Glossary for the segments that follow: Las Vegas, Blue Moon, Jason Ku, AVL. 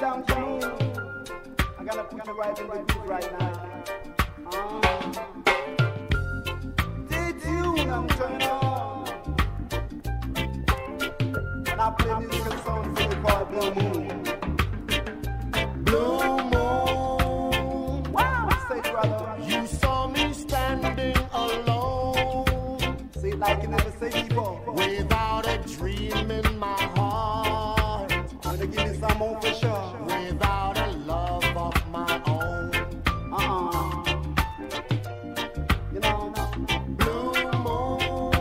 downtown. I gotta put you right in the group right now. Did you now turn on? And I play musical songs for the boy Blue Moon. Blue Moon. Wow. Say it right. You saw me standing alone. Say it like you never say before. Without a dream in my heart. I'm gonna give you some more for sure. Without a love of my own. You know, Blue Moon.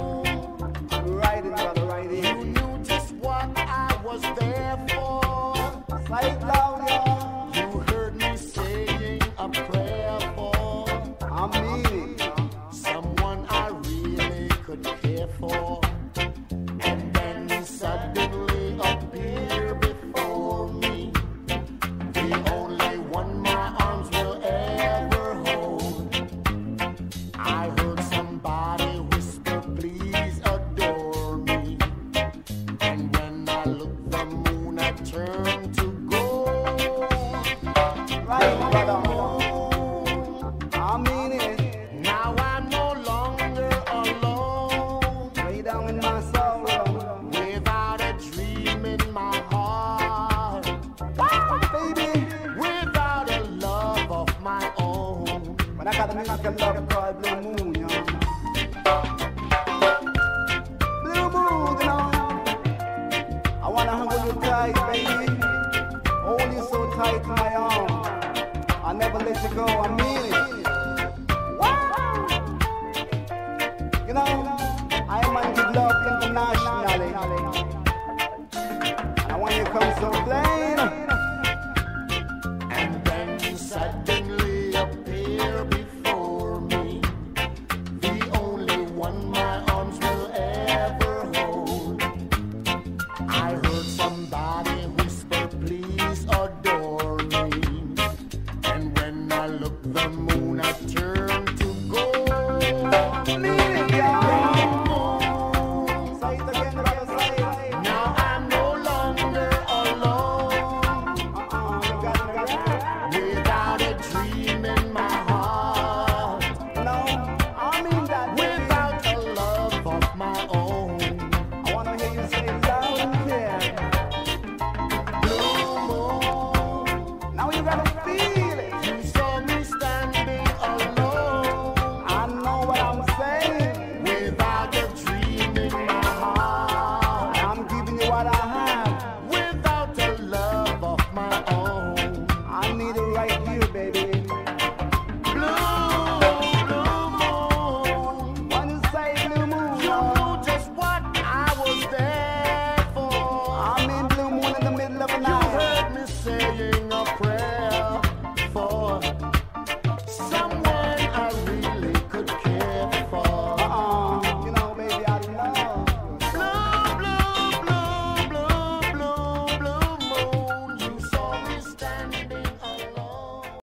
Right in, brother, right in. You knew just what I was there for. Say it louder. You heard me saying a prayer for. I mean it. Someone I really could care for. And then you suddenly appear before me. The only one my arms will ever hold. I heard somebody whisper, please adore me. And when I looked the moon, I turned to gold. Right over the moon. I mean it. Now I'm no longer alone. Way down in my soul. Without a dream in my heart. Wow, baby. Without a love of my own. But I got a musical love called Blue Moon, you know. Blue Moon, you know. I wanna hug you tight, baby. Hold you so tight in my arms. I'll never let you go, I mean it.